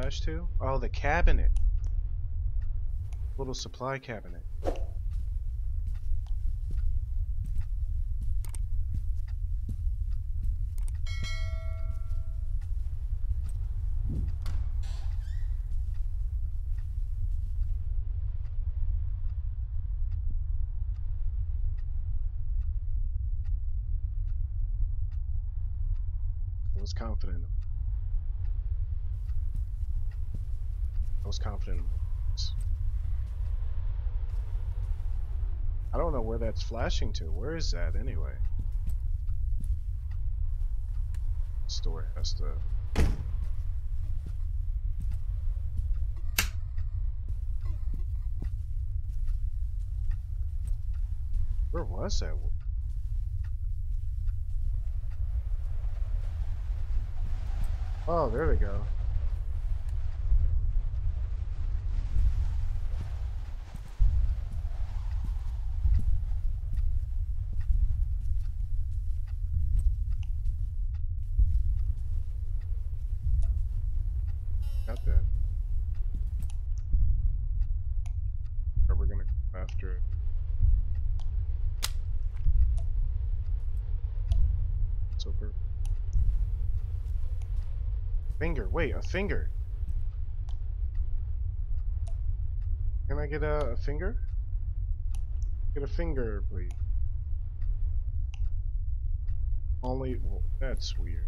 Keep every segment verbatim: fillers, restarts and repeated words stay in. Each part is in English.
flash to? Oh, the cabinet. Little supply cabinet. I was confident in him. I was confident in him. I don't know where that's flashing to. Where is that anyway? This door has to... Where was that? Oh, there we go. Got that. Are we gonna go after it? It's over. Finger, wait, a finger. Can I get a, a finger? Get a finger, please. Only, well, that's weird.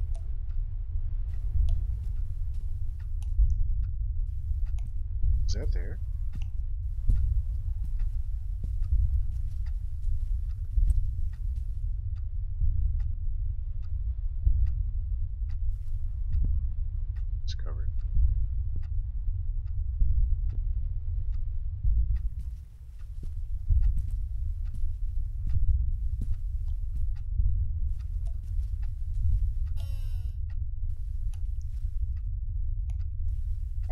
Is that there?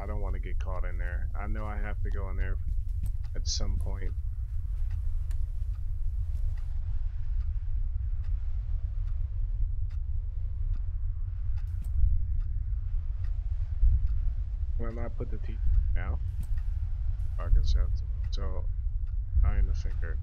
I don't want to get caught in there. I know I have to go in there at some point. Can I not put the teeth now? I guess I have to. So, eye and the finger.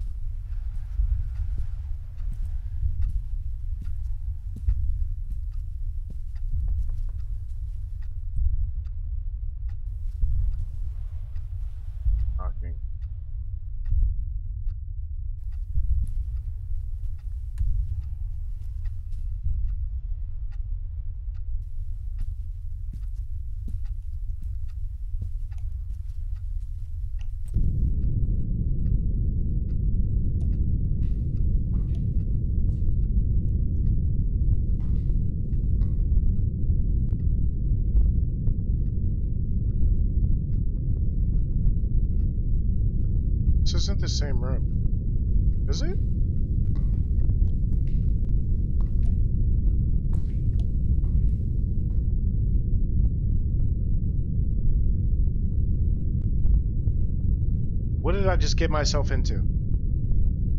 This isn't the same room, is it? What did I just get myself into?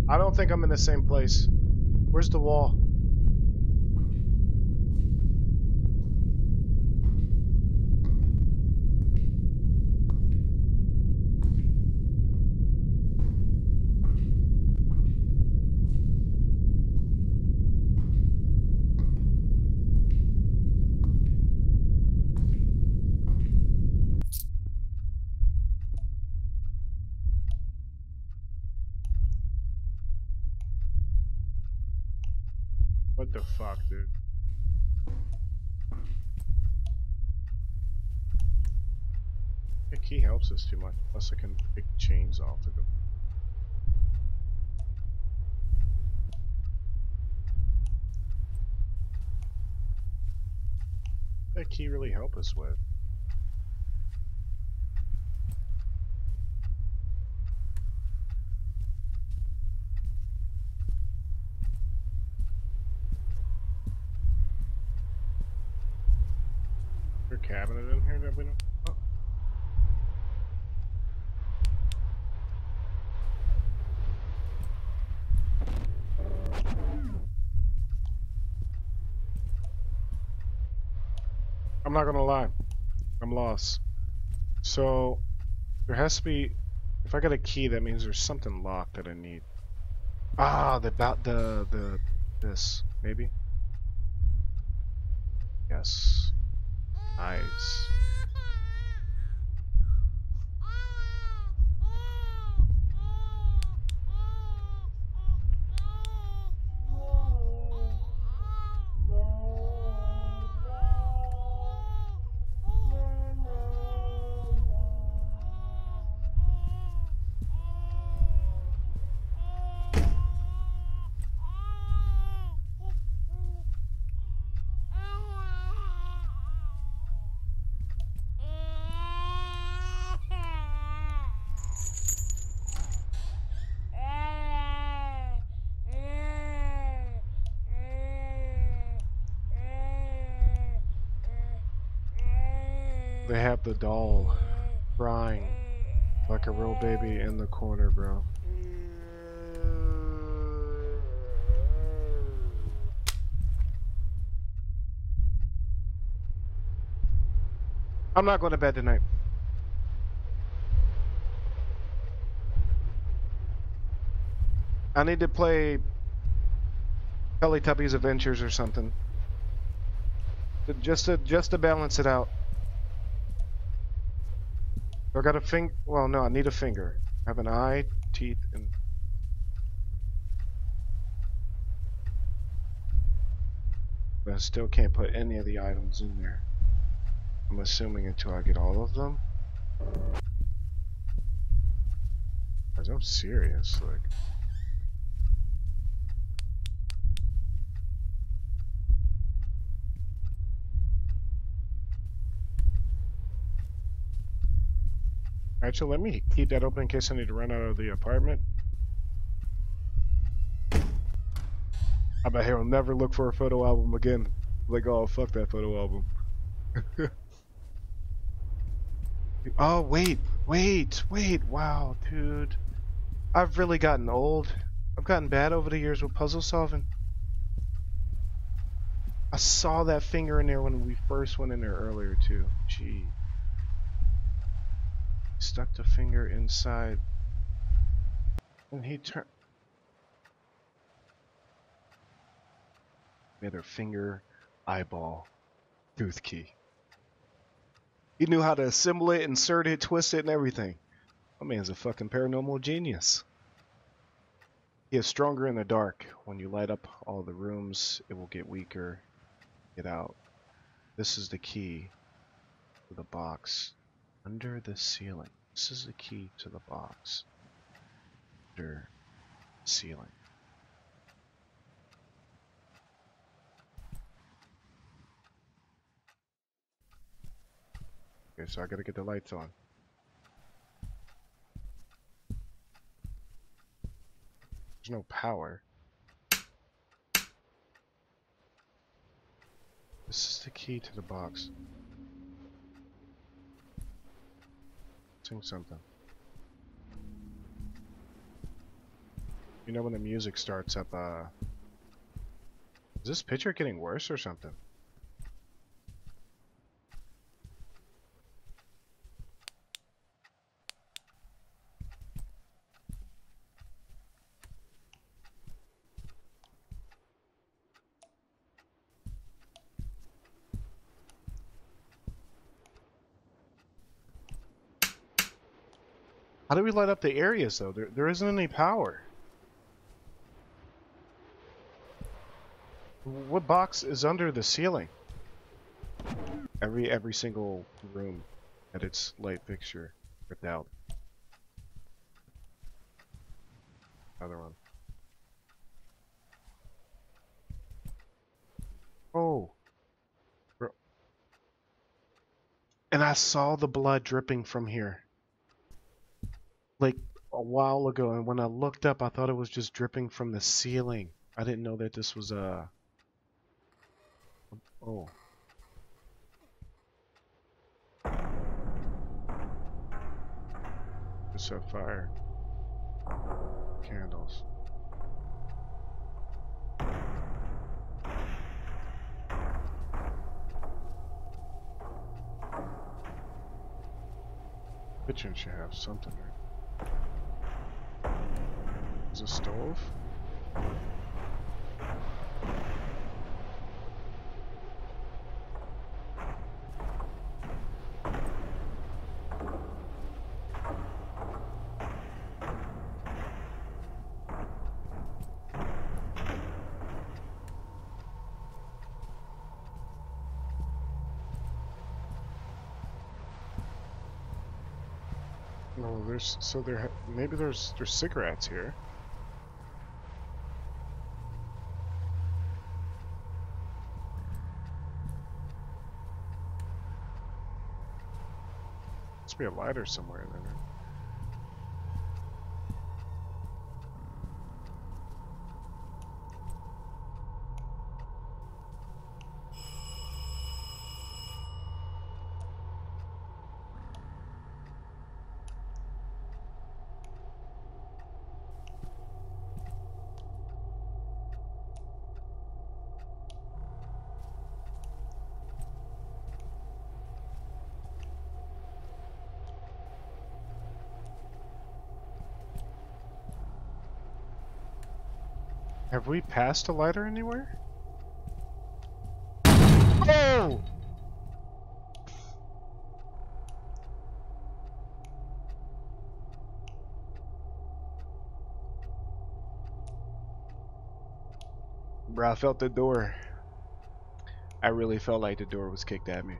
I don't think I'm in the same place. Where's the wall? What the fuck, dude? I think he helps us too much, plus I can pick chains off of him. What did that key really help us with? Cabinet in here that we don't. Oh. I'm not gonna lie, I'm lost. So there has to be, if I got a key, that means there's something locked that I need. Ah, the about the the this maybe. Yes. Nice. They have the doll crying like a real baby in the corner, bro. I'm not going to bed tonight. I need to play Teletubbies Adventures or something. Just to, just to balance it out. I got a finger. Well, no, I need a finger. I have an eye, teeth, and. But I still can't put any of the items in there. I'm assuming until I get all of them. Guys, I'm serious. Like. Actually, let me keep that open in case I need to run out of the apartment. I bet he'll never look for a photo album again. Like, oh, fuck that photo album. Oh, wait, wait, wait. Wow, dude. I've really gotten old. I've gotten bad over the years with puzzle solving. I saw that finger in there when we first went in there earlier, too. Gee. Stuck the finger inside and he turned made her finger, eyeball, tooth key. He knew how to assemble it, insert it, twist it, and everything. My man's a fucking paranormal genius. He is stronger in the dark. When you light up all the rooms, it will get weaker. Get out. This is the key to the box. Under the ceiling. This is the key to the box. Under the ceiling. Okay, so I gotta get the lights on. There's no power. This is the key to the box. Something. You know when the music starts up, uh... is this picture getting worse or something? How do we light up the areas, though? There, there isn't any power. What box is under the ceiling? Every every single room had its light fixture ripped out. Another one. Oh. And I saw the blood dripping from here. Like a while ago, and when I looked up, I thought it was just dripping from the ceiling. I didn't know that this was a. Uh... Oh. It's a fire. Candles. Kitchen should have something, right? Is a stove? No, there's so there. Maybe there's there's cigarettes here. Must be a lighter somewhere in there. Have we passed a lighter anywhere? Oh! Bro, I felt the door. I really felt like the door was kicked at me.